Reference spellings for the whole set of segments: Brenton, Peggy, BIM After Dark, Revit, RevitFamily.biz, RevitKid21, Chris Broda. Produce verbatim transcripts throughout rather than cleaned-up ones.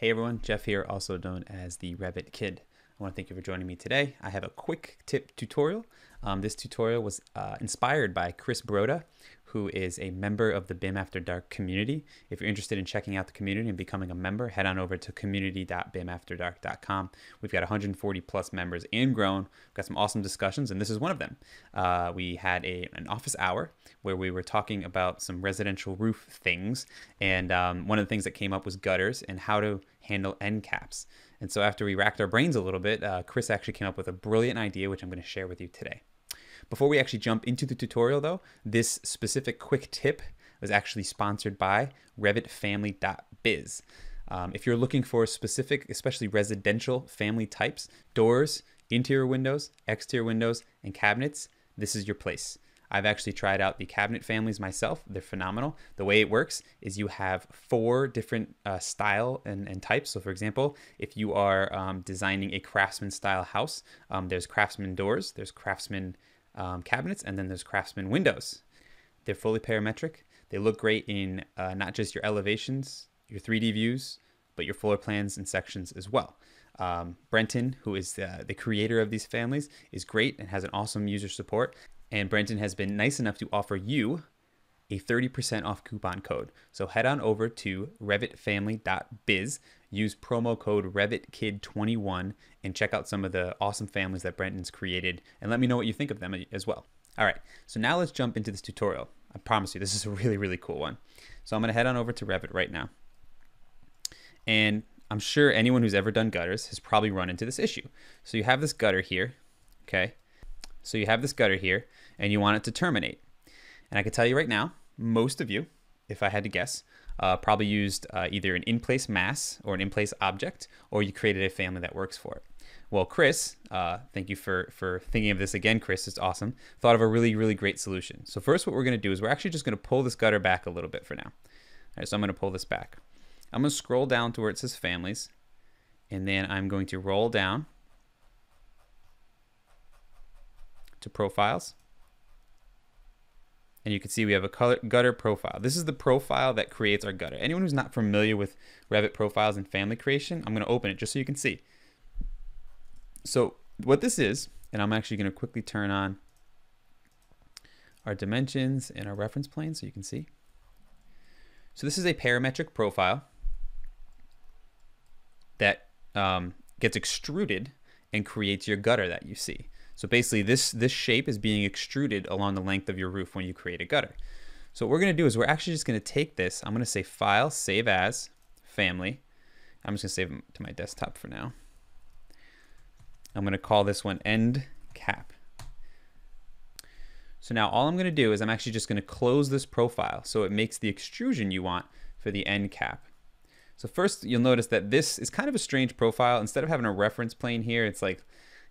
Hey everyone, Jeff here, also known as the Revit Kid. I want to thank you for joining me today. I have a quick tip tutorial. Um, this tutorial was uh, inspired by Chris Broda, who is a member of the B I M After Dark community. If you're interested in checking out the community and becoming a member, head on over to community dot bim after dark dot com. We've got one hundred forty plus members and grown. We've got some awesome discussions, and this is one of them. Uh, we had a, an office hour where we were talking about some residential roof things, and um, one of the things that came up was gutters and how to handle end caps. And so after we racked our brains a little bit, uh, Chris actually came up with a brilliant idea, which I'm going to share with you today. Before we actually jump into the tutorial though, this specific quick tip was actually sponsored by Revit Family dot biz. Um, if you're looking for specific, especially residential family types, doors, interior windows, exterior windows, and cabinets, this is your place. I've actually tried out the cabinet families myself. They're phenomenal. The way it works is you have four different uh, style and, and types. So for example, if you are um, designing a craftsman style house, um, there's craftsman doors, there's craftsman um, cabinets, and then there's craftsman windows. They're fully parametric. They look great in uh, not just your elevations, your three D views, but your floor plans and sections as well. Um, Brenton, who is the, the creator of these families, is great and has an awesome user support. And Brenton has been nice enough to offer you a thirty percent off coupon code. So head on over to Revit Family dot biz, use promo code Revit Kid twenty-one, and check out some of the awesome families that Brenton's created, and let me know what you think of them as well. All right, so now let's jump into this tutorial. I promise you, this is a really, really cool one. So I'm gonna head on over to Revit right now. And I'm sure anyone who's ever done gutters has probably run into this issue. So you have this gutter here, okay? So you have this gutter here and you want it to terminate. And I can tell you right now, most of you, if I had to guess, uh, probably used uh, either an in-place mass or an in-place object, or you created a family that works for it. Well, Chris, uh, thank you for, for thinking of this again, Chris, it's awesome, thought of a really, really great solution. So first what we're gonna do is we're actually just gonna pull this gutter back a little bit for now. All right, so I'm gonna pull this back. I'm gonna scroll down to where it says families, and then I'm going to roll down to profiles, and you can see we have a color gutter profile. This is the profile that creates our gutter. Anyone who's not familiar with Revit profiles and family creation, I'm going to open it just so you can see. So what this is, and I'm actually going to quickly turn on our dimensions and our reference plane so you can see. So this is a parametric profile that um, gets extruded and creates your gutter that you see. So basically this, this shape is being extruded along the length of your roof when you create a gutter. So what we're gonna do is we're actually just gonna take this, I'm gonna say File, Save As, Family. I'm just gonna save them to my desktop for now. I'm gonna call this one End Cap. So now all I'm gonna do is I'm actually just gonna close this profile so it makes the extrusion you want for the end cap. So first you'll notice that this is kind of a strange profile. Instead of having a reference plane here, it's like,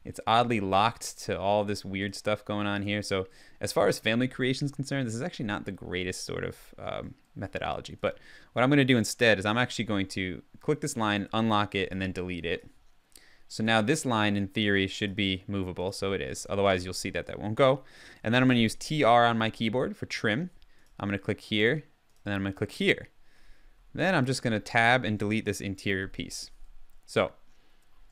it's oddly locked to all this weird stuff going on here. So as far as family creation is concerned, this is actually not the greatest sort of um, methodology. But what I'm going to do instead is I'm actually going to click this line, unlock it, and then delete it. So now this line in theory should be movable. So it is. Otherwise, you'll see that that won't go. And then I'm going to use T R on my keyboard for trim. I'm going to click here, and then I'm going to click here. Then I'm just going to tab and delete this interior piece. So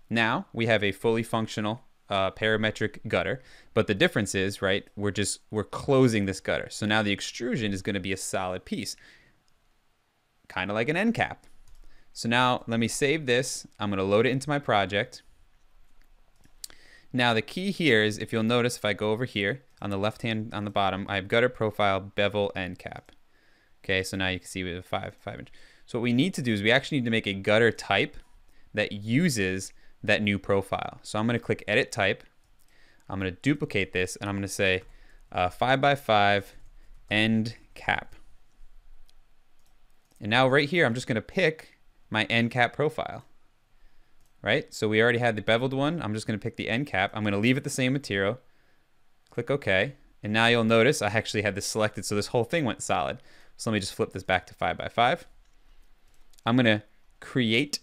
now we have a fully functional uh, parametric gutter, but the difference is, right, we're just, we're closing this gutter. So now the extrusion is going to be a solid piece, kind of like an end cap. So now let me save this. I'm going to load it into my project. Now the key here is, if you'll notice, if I go over here on the left hand on the bottom, I have gutter profile, bevel, end cap. Okay, so now you can see we have five, five inch. So what we need to do is we actually need to make a gutter type that uses that new profile. So I'm going to click Edit Type. I'm going to duplicate this, and I'm going to say uh, five by five end cap. And now right here, I'm just going to pick my end cap profile, right? So we already had the beveled one. I'm just going to pick the end cap. I'm going to leave it the same material. Click OK. And now you'll notice I actually had this selected, so this whole thing went solid. So let me just flip this back to five by five. I'm going to create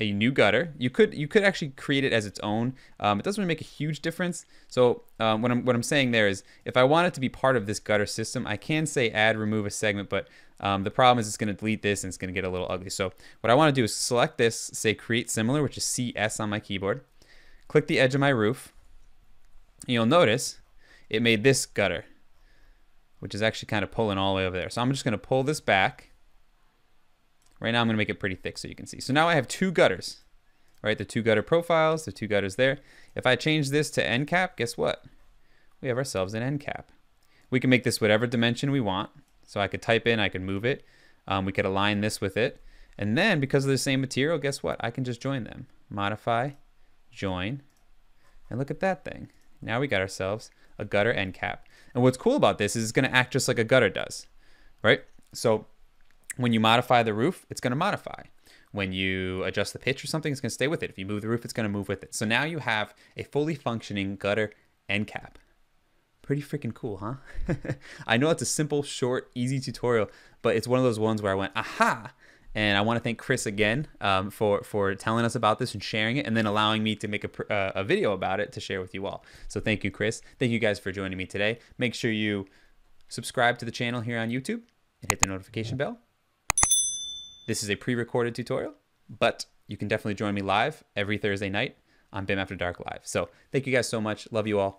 a new gutter. You could you could actually create it as its own. Um, it doesn't really make a huge difference. So um, what I'm what I'm saying there is, if I want it to be part of this gutter system, I can say add remove a segment, but um, the problem is it's going to delete this and it's going to get a little ugly. So what I want to do is select this, say create similar, which is C S on my keyboard. Click the edge of my roof. And you'll notice it made this gutter, which is actually kind of pulling all the way over there. So I'm just going to pull this back. Right now I'm going to make it pretty thick so you can see. So now I have two gutters, right? The two gutter profiles, the two gutters there. If I change this to end cap, guess what? We have ourselves an end cap. We can make this whatever dimension we want. So I could type in, I could move it. Um, we could align this with it. And then because of the same material, guess what? I can just join them. Modify, join, and look at that thing. Now we got ourselves a gutter end cap. And what's cool about this is it's going to act just like a gutter does, right? So when you modify the roof, it's going to modify. When you adjust the pitch or something, it's going to stay with it. If you move the roof, it's going to move with it. So now you have a fully functioning gutter end cap. Pretty freaking cool, huh? I know it's a simple, short, easy tutorial, but it's one of those ones where I went, aha! And I want to thank Chris again um, for, for telling us about this and sharing it and then allowing me to make a, uh, a video about it to share with you all. So thank you, Chris. Thank you guys for joining me today. Make sure you subscribe to the channel here on YouTube and hit the notification bell. This is a pre-recorded tutorial, but you can definitely join me live every Thursday night on B I M After Dark Live. So thank you guys so much. Love you all.